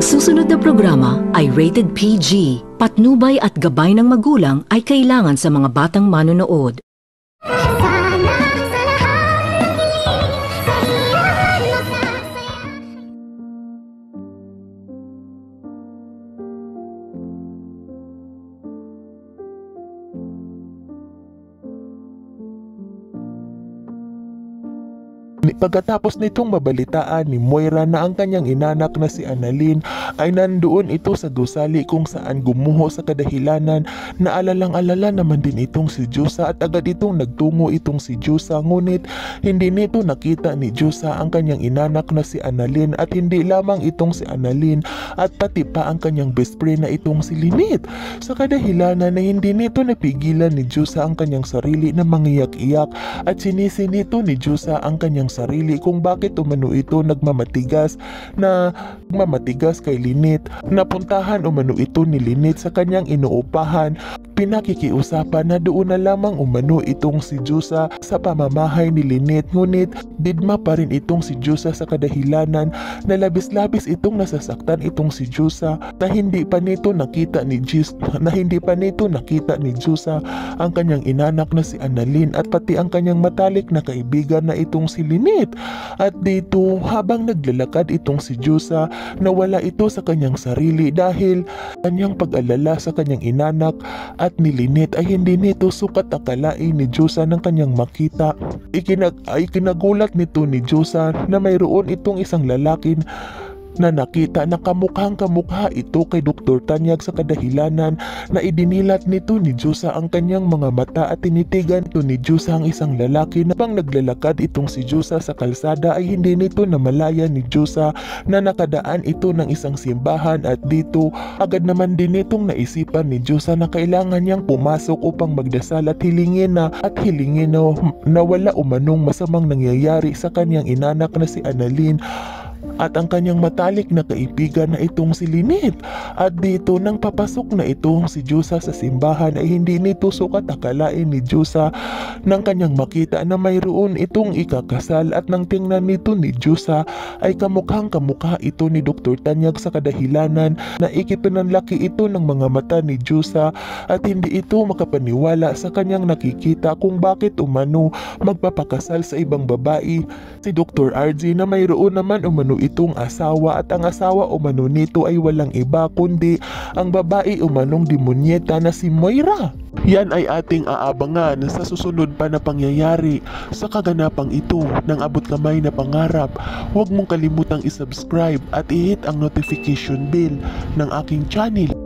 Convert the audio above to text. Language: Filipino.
Ang susunod na programa ay Rated PG. Patnubay at gabay ng magulang ay kailangan sa mga batang manonood. Pagkatapos nitong mabalitaan ni Moira na ang kanyang inanak na si Annalyn ay nandoon ito sa gusali kung saan gumuho sa kadahilanan na alalang-alala naman din itong si Diyosa at agad itong nagtungo itong si Diyosa, ngunit hindi nito nakita ni Diyosa ang kanyang inanak na si Annalyn at hindi lamang itong si Annalyn at pati pa ang kanyang best friend na itong si Lynette. Sa kadahilanan na hindi nito napigilan ni Diyosa ang kanyang sarili na mangiyak-iyak at sinisinito ni Diyosa ang kanyang sarili kung bakit umano ito nagmamatigas kay Lynette. Napuntahan umano ito ni Lynette sa kanyang inuupahan. Pinakikiusapan na doon na lamang umano itong si Diyosa sa pamamahay ni Lynette, ngunit didma pa rin itong si Diyosa sa kadahilanan na labis-labis itong nasasaktan itong si Diyosa na hindi pa nito nakita ni Diyosa ang kanyang inanak na si Annalyn at pati ang kanyang matalik na kaibigan na itong si Lynette. At dito, habang naglalakad itong si Diyosa, nawala ito sa kanyang sarili dahil kanyang pag-alala sa kanyang inanak at ni Lynette ay hindi nito sukat akalain ni Diyosa ng kanyang makita. Ikinagulat nito ni Diyosa na mayroon itong isang lalaking na nakita na kamukhang-kamukha ito kay Dr. Tanyag sa kadahilanan na idinilat nito ni Diyosa ang kanyang mga mata at tinitigan ito ni Diyosa ang isang lalaki na pang naglalakad itong si Diyosa sa kalsada ay hindi nito namalaya ni Diyosa na nakadaan ito ng isang simbahan at dito agad naman din itong naisipan ni Diyosa na kailangan niyang pumasok upang magdasal at hilingin na wala umanong masamang nangyayari sa kanyang inanak na si Annalyn at ang kanyang matalik na kaibigan na itong si Lynette. At dito nang papasok na itong si Diyosa sa simbahan ay hindi nito sukat akalain ni Diyosa nang kanyang makita na mayroon itong ikakasal at nang tingnan nito ni Diyosa ay kamukhang-kamukha ito ni Dr. Tanyag sa kadahilanan na ikipinanlaki ito ng mga mata ni Diyosa at hindi ito makapaniwala sa kanyang nakikita kung bakit umano magpapakasal sa ibang babae si Dr. RJ na mayroon naman umano itong asawa at ang asawa umano nito ay walang iba kundi ang babae umanong demonyeta na si Moira. Yan ay ating aabangan sa susunod pa na pangyayari sa kaganapang ito ng Abot Kamay na Pangarap. Huwag mong kalimutang isubscribe at ihit ang notification bell ng aking channel.